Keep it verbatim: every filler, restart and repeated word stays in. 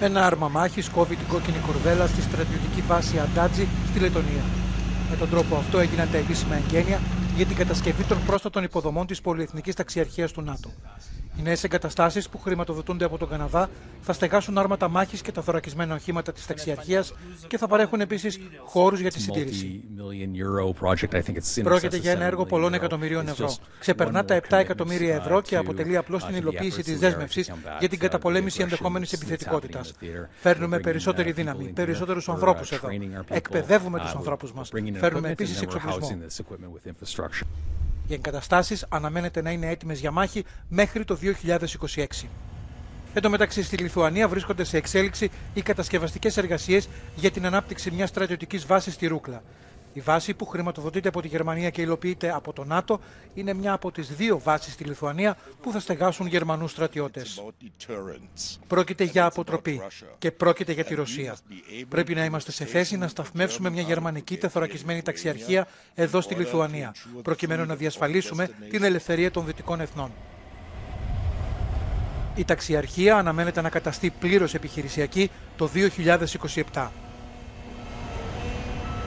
Ένα άρμα μάχης κόβει την κόκκινη κορδέλα στη στρατιωτική βάση Αντάτζι στη Λετονία. Με τον τρόπο αυτό έγιναν τα επίσημα εγγένεια για την κατασκευή των πρόσθετων υποδομών της πολυεθνικής ταξιαρχίας του ΝΑΤΟ. Οι νέες εγκαταστάσεις που χρηματοδοτούνται από τον Καναδά θα στεγάσουν άρματα μάχης και τα θωρακισμένα οχήματα της ταξιαρχίας και θα παρέχουν επίσης χώρους για τη συντήρηση. Πρόκειται για ένα έργο πολλών εκατομμυρίων ευρώ. Ξεπερνά τα επτά εκατομμύρια ευρώ και αποτελεί απλώς την υλοποίηση της δέσμευσης για την καταπολέμηση ενδεχόμενης επιθετικότητας. Φέρνουμε περισσότερη δύναμη, περισσότερους ανθρώπους εδώ. Εκπαιδεύουμε τους ανθρώπους μας. Φέρνουμε επίσης εξοπλισμό. Οι εγκαταστάσεις αναμένεται να είναι έτοιμες για μάχη μέχρι το δύο χιλιάδες είκοσι έξι. Εν τω μεταξύ, στη Λιθουανία βρίσκονται σε εξέλιξη οι κατασκευαστικές εργασίες για την ανάπτυξη μιας στρατιωτικής βάσης στη Ρούκλα. Η βάση, που χρηματοδοτείται από τη Γερμανία και υλοποιείται από το ΝΑΤΟ, είναι μια από τις δύο βάσεις στη Λιθουανία που θα στεγάσουν Γερμανούς στρατιώτες. Πρόκειται για αποτροπή και πρόκειται για τη Ρωσία. Πρέπει να είμαστε σε θέση να σταθμεύσουμε μια γερμανική τεθωρακισμένη ταξιαρχία εδώ στη Λιθουανία, προκειμένου να διασφαλίσουμε την ελευθερία των δυτικών εθνών. Η ταξιαρχία αναμένεται να καταστεί πλήρως επιχειρησιακή το δύο χιλιάδες είκοσι επτά.